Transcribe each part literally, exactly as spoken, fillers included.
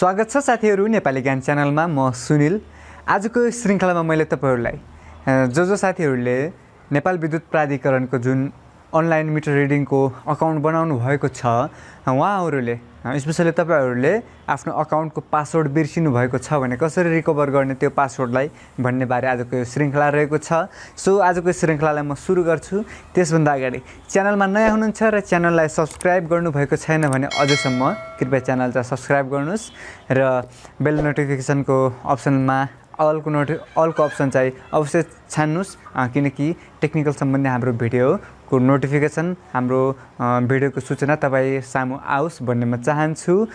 स्वागत छ साथीहरु नेपाली ज्ञान च्यानलमा म सुनिल। आजको श्रृंखलामा मैले तपाईहरुलाई जो जो साथीहरुले नेपाल विद्युत प्राधिकरणको जुन अनलाइन मिटर रिडिङको अकाउन्ट बनाउनु भएको छ उहाँहरुले स्पेशली तपाईहरुले आफ्नो अकाउन्टको पासवर्ड बिर्सिनु भएको छ भने कसरी रिकभर गर्ने त्यो पासवर्डलाई भन्ने बारे आजको यो श्रृंखला रहेको छ। सो आजको श्रृंखलालाई म सुरु गर्छु। त्यसभन्दा अगाडि च्यानलमा नयाँ हुनुहुन्छ र च्यानललाई सब्स्क्राइब गर्नु भएको छैन भने अझसम्म कृपया च्यानल चाहिँ सब्स्क्राइब गर्नुस् र बेल नोटिफिकेसनको अप्सनमा अलको नोटि अलको अप्सन चाहिँ अवश्य छान्नुस्, किनकि टेक्निकल सम्बन्धी हाम्रो भिडियो को नोटिफिकेसन हाम्रो भिडियोको सूचना तपाई सामु आओस् भन्ने म चाहन्छु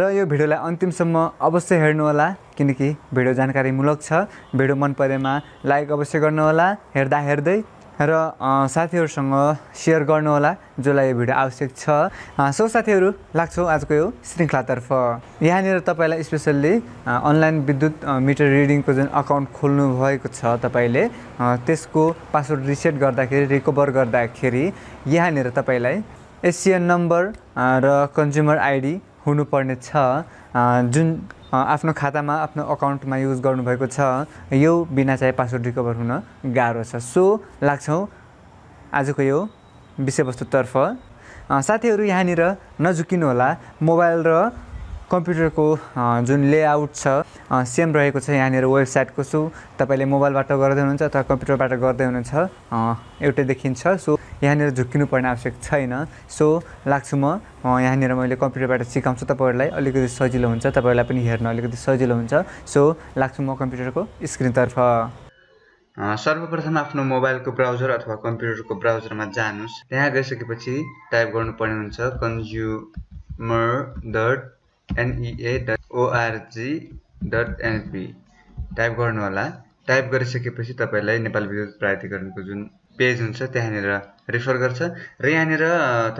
र यो भिडियोलाई अन्तिमसम्म अवश्य हेर्नु होला, किनकि भिडियो जानकारीमूलक छ। भिडियो मन परेमा लाइक अवश्य गर्नु होला हेर्दा हेर्दै र साथीहरुसँग शेयर गर्नु होला जसलाई यो भिडियो आवश्यक छ। सो साथीहरु, लाग्छौ आजको यो श्रृंखलातर्फ। यहाँनिर तपाईलाई स्पेशल्ली अनलाइन विद्युत मिटर रिडिङको जुन अकाउन्ट खोल्नु भएको छ तपाईले त्यसको पासवर्ड रिसेट गर्दाखेरि रिकभर गर्दाखेरि यहाँनिर तपाईलाई एसियन नम्बर र कन्ज्युमर आइडी हुनुपर्ने छ, जुन आफ्नो खातामा आफ्नो अकाउन्टमा युज गर्नुभएको छ। यो बिना चाहिँ पासवर्ड रिकभर हुन गाह्रो छ। सो लाग्छौ आजको यो विषयवस्तुतर्फ। साथीहरु, यहाँनिर नझुकिनु होला, मोबाइल र कम्प्युटरको जुन लेआउट छ सेम रहेको छ यहाँनिर वेबसाइटको। सो तपाईले मोबाइलबाट गर्दै हुनुहुन्छ अथवा कम्प्युटरबाट गर्दै हुनुहुन्छ एउटै देखिन्छ। सो यहाँनिर झुक्किनु पर्ने आवश्यक छैन। सो लाग्छ म यहाँनिर मैले कम्प्युटरबाट सिकाउँछु, तपाईहरुलाई अलिकति सजिलो हुन्छ, तपाईहरुलाई पनि हेर्न अलिकति सजिलो हुन्छ। सो लाग्छ म कम्प्युटरको स्क्रिनतर्फ। सर्वप्रथम आफ्नो मोबाइलको ब्राउजर अथवा कम्प्युटरको ब्राउजरमा जानुस्। त्यहाँ गइसकेपछि टाइप गर्नुपर्ने हुन्छ consumer dot NEA dot ORG dot NP type गर्नु होला। टाइप गरिसकेपछि तपाईलाई नेपाल विद्युत प्राधिकरणको जुन पेज हुन्छ त्यहाँनिर रेफर गर्छ र यहाँनिर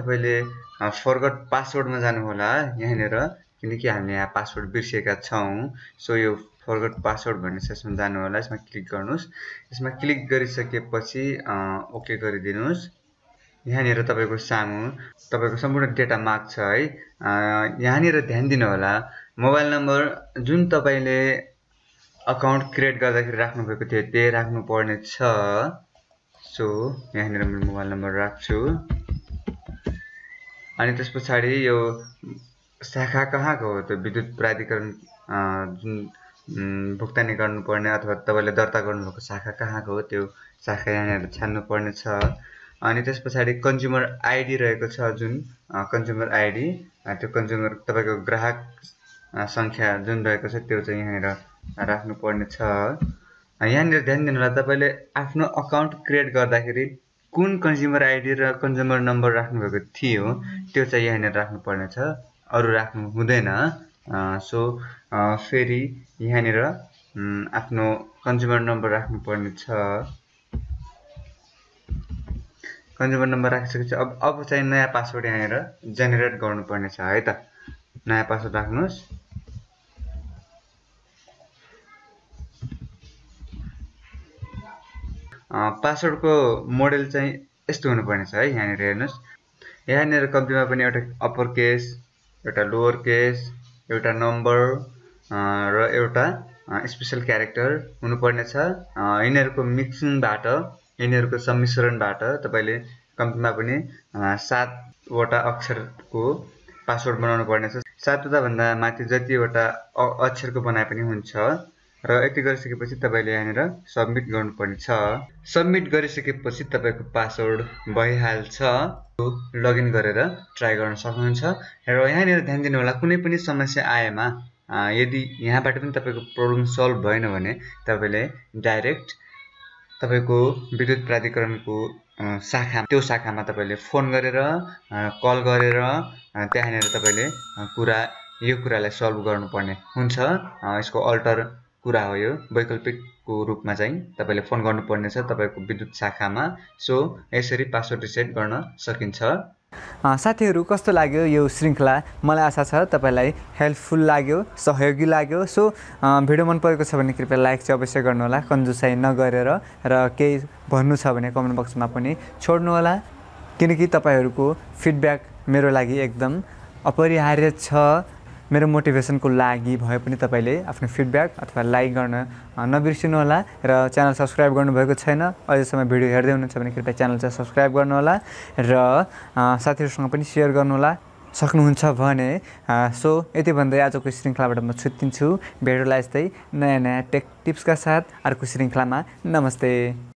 तपाईले फरगट पासवर्डमा जानु होला यहाँनिर, किनकि हामीले यहाँ पासवर्ड बिर्सेका छौँ। सो यो फरगट पासवर्ड भन्ने सेक्सनमा जानु होला, यसमा क्लिक गर्नुस्। यसमा क्लिक गरिसकेपछि ओके गरिदिनुहोस्। यहाँनिर तपाईको सामु तपाईको सम्पूर्ण डेटा माग्छ है। यहाँनिर ध्यान दिनु होला, मोबाइल नम्बर जुन तपाईले अकाउन्ट क्रिएट गर्दाखेरि राख्नुभएको थियो त्यही राख्नुपर्ने छ। सो यहाँनिर म मोबाइल नम्बर राख्छु अनि त्यस पछाडि यो शाखा कहाँको हो त विद्युत प्राधिकरण जुन भुक्तानी गर्नुपर्ने अथवा तपाईले दर्ता गर्नुभएको शाखा कहाँको हो त्यो शाखा यहाँनिर छान्नुपर्ने छ। अनि त्यस पछाडि कन्ज्युमर आइडी रहेको छ, जुन कन्ज्युमर आइडी त्यो कन्ज्युमर तपाईको ग्राहक संख्या जुन रहेको छ त्यो चाहिँ यहाँनिर राख्नुपर्ने छ। यहाँनिर ध्यान दिनु होला, तपाईले आफ्नो अकाउन्ट क्रिएट गर्दाखेरि कुन कन्ज्युमर आइडी र कन्ज्युमर नम्बर राख्नुभएको थियो त्यो चाहिँ यहाँनिर राख्नुपर्ने छ, अरू राख्नु हुँदैन। सो फेरि यहाँनिर आफ्नो कन्ज्युमर नम्बर राख्नुपर्ने छ। कन्ज्युमर नम्बर राखिसकेपछि अब अब चाहिँ नयाँ पासवर्ड यहाँनिर जेनेरेट गर्नुपर्ने छ है त। नयाँ पासवर्ड राख्नुहोस्। पासवर्डको मोडेल चाहिँ यस्तो हुनुपर्ने छ है, यहाँनिर हेर्नुहोस्। यहाँनिर कम्तीमा पनि एउटा अप्पर केस, एउटा लोअर केस, एउटा नम्बर र एउटा स्पेसल क्यारेक्टर हुनुपर्ने छ। यिनीहरूको मिक्सिङबाट यिनीहरूको सम्मिश्रणबाट तपाईले कम्तीमा पनि सातवटा अक्षरको पासवर्ड बनाउनु पर्नेछ। सातवटा भन्दा माथि जतिवटा अक्षरको बनाए पनि हुन्छ र यति गरिसकेपछि तपाईले यहाँनिर सबमिट गर्नुपर्ने छ। सबमिट गरिसकेपछि तपाईको पासवर्ड भइहाल्छ। लगइन गरेर ट्राई गर्न सक्नुहुन्छ र यहाँनिर ध्यान दिनु होला, कुनै पनि समस्या आएमा यदि यहाँबाट पनि तपाईको प्रब्लम सल्भ भएन भने तपाईले डाइरेक्ट तपाईको विद्युत प्राधिकरणको शाखा त्यो शाखामा तपाईले फोन गरेर कल गरेर त्यहाँनिर तपाईले कुरा यो कुरालाई सल्भ गर्नुपर्ने हुन्छ। यसको अल्टर कुरा हो, यो वैकल्पिकको रूपमा चाहिँ तपाईले फोन गर्नुपर्ने छ तपाईको विद्युत शाखामा। सो यसरी पासवर्ड रिसेट गर्न सकिन्छ। साथीहरु, कस्तो लाग्यो यो श्रृंखला? मलाई आशा छ तपाईलाई हेल्पफुल लाग्यो, सहयोगी लाग्यो। सो भिडियो मन परेको छ भने कृपया लाइक चाहिँ अवश्य गर्नु होला, कन्जुसाई नगरेर, र केही भन्नु छ भने कमेन्ट बक्समा पनि छोड्नु होला, किनकि तपाईहरुको फिडब्याक मेरो लागि एकदम अपरिहार्य छ। मेरो मोटिभेसनको लागि भए पनि तपाईले आफ्नो फिडब्याक अथवा लाइक गर्न नबिर्सिनु होला र च्यानल सब्स्क्राइब गर्नुभएको छैन अझसम्म भिडियो हेर्दै हुनुहुन्छ भने कृपया च्यानल चाहिँ सब्स्क्राइब गर्नु होला र साथीहरुसँग पनि शेयर गर्नु होला सक्नुहुन्छ भने। सो यति भन्दै आजको श्रृंखलाबाट म छुट्टिन्छु। भेटौँला यस्तै नयाँ नयाँ टेक टिप्सका साथ अर्को श्रृंखलामा। नमस्ते।